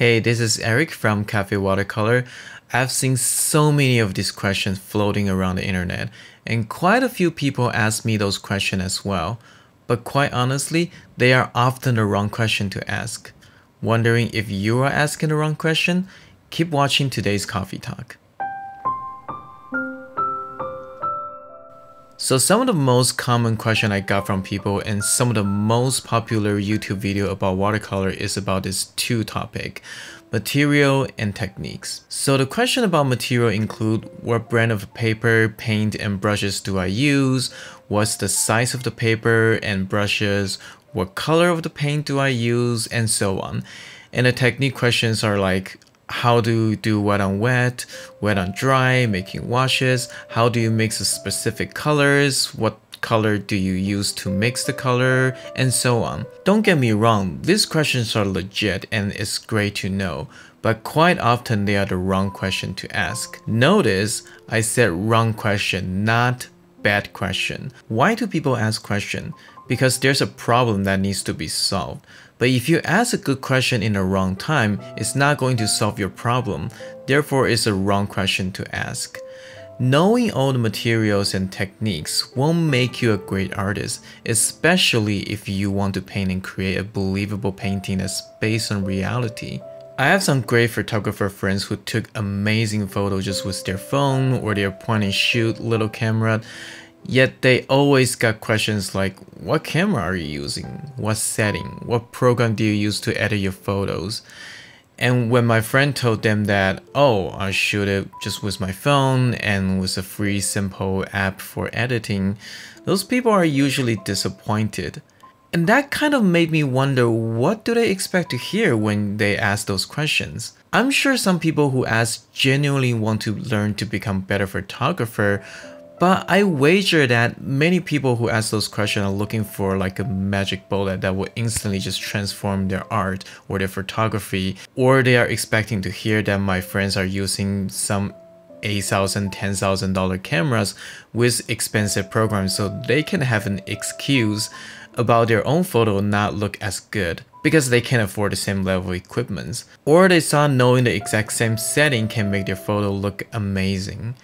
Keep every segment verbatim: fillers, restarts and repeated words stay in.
Hey, this is Eric from Café Watercolor. I've seen so many of these questions floating around the internet, and quite a few people ask me those questions as well. But quite honestly, they are often the wrong question to ask. Wondering if you are asking the wrong question? Keep watching today's Coffee Talk. So some of the most common question I got from people and some of the most popular YouTube video about watercolor is about this two topic, material and techniques. So the question about material include what brand of paper, paint and brushes do I use? What's the size of the paper and brushes? What color of the paint do I use? And so on. And the technique questions are like, how do you do wet on wet, wet on dry, making washes? How do you mix a specific colors? What color do you use to mix the color? And so on. Don't get me wrong, these questions are legit and it's great to know, but quite often they are the wrong question to ask. Notice I said wrong question, not bad question. Why do people ask questions? Because there's a problem that needs to be solved. But if you ask a good question in the wrong time, it's not going to solve your problem. Therefore, it's a wrong question to ask. Knowing all the materials and techniques won't make you a great artist, especially if you want to paint and create a believable painting that's based on reality. I have some great photographer friends who took amazing photos just with their phone or their point and shoot little camera, yet they always got questions like, what camera are you using? What setting? What program do you use to edit your photos? And when my friend told them that, oh, I shoot it just with my phone and with a free simple app for editing, those people are usually disappointed. And that kind of made me wonder, what do they expect to hear when they ask those questions? I'm sure some people who ask genuinely want to learn to become better photographer, but I wager that many people who ask those questions are looking for like a magic bullet that will instantly just transform their art or their photography, or they are expecting to hear that my friends are using some eight thousand dollars, ten thousand dollar cameras with expensive programs so they can have an excuse about their own photo not look as good because they can't afford the same level of equipment. Or they saw knowing the exact same setting can make their photo look amazing.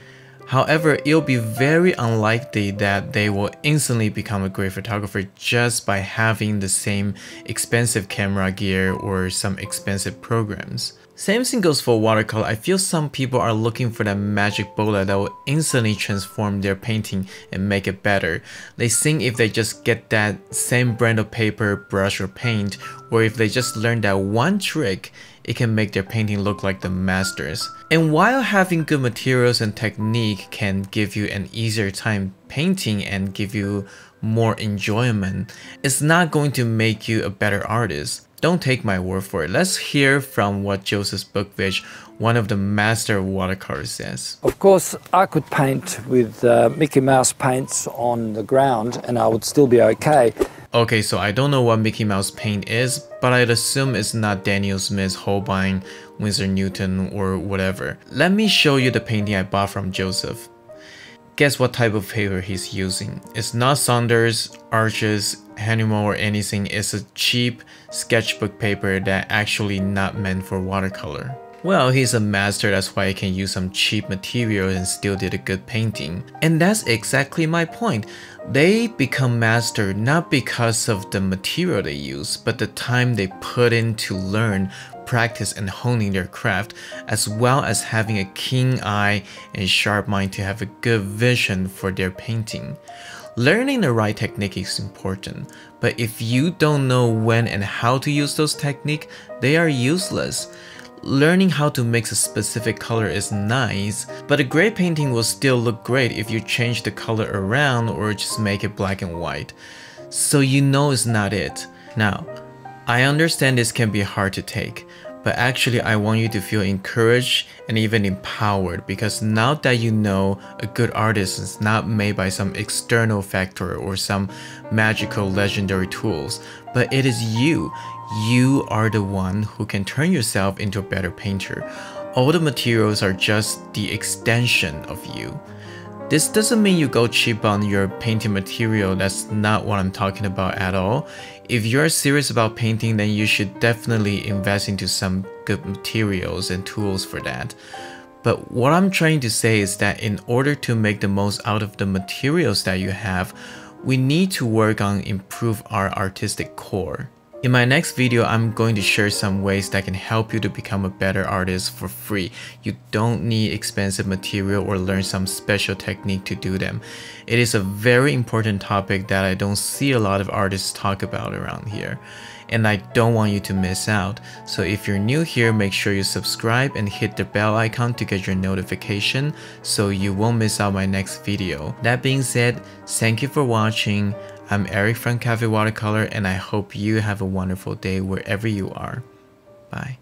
However, it'll be very unlikely that they will instantly become a great photographer just by having the same expensive camera gear or some expensive programs. Same thing goes for watercolor. I feel some people are looking for that magic bullet that will instantly transform their painting and make it better. They think if they just get that same brand of paper, brush or paint, or if they just learn that one trick, it can make their painting look like the masters. And while having good materials and technique can give you an easier time painting and give you more enjoyment, it's not going to make you a better artist. Don't take my word for it. Let's hear from what Joseph Bukvich, one of the master of watercolors, says. Of course, I could paint with uh, Mickey Mouse paints on the ground and I would still be okay. Okay, so I don't know what Mickey Mouse paint is, but I'd assume it's not Daniel Smith's Holbein, Winsor Newton, or whatever. Let me show you the painting I bought from Joseph. Guess what type of paper he's using. It's not Saunders, Arches, Hahnemühle or anything. It's a cheap sketchbook paper that actually not meant for watercolor. Well, he's a master, that's why he can use some cheap material and still did a good painting. And that's exactly my point. They become master not because of the material they use, but the time they put in to learn, practice and honing their craft, as well as having a keen eye and sharp mind to have a good vision for their painting. Learning the right technique is important, but if you don't know when and how to use those techniques, they are useless. Learning how to mix a specific color is nice, but a great painting will still look great if you change the color around or just make it black and white. So you know it's not it. Now, I understand this can be hard to take, but actually I want you to feel encouraged and even empowered, because now that you know a good artist is not made by some external factor or some magical legendary tools, but it is you. You are the one who can turn yourself into a better painter. All the materials are just the extension of you. This doesn't mean you go cheap on your painting material, that's not what I'm talking about at all. If you're serious about painting, then you should definitely invest into some good materials and tools for that. But what I'm trying to say is that in order to make the most out of the materials that you have, we need to work on improve our artistic core. In my next video, I'm going to share some ways that can help you to become a better artist for free. You don't need expensive material or learn some special technique to do them. It is a very important topic that I don't see a lot of artists talk about around here, and I don't want you to miss out. So if you're new here, make sure you subscribe and hit the bell icon to get your notification so you won't miss out my next video. That being said, thank you for watching. I'm Eric from Café Watercolor, and I hope you have a wonderful day wherever you are. Bye.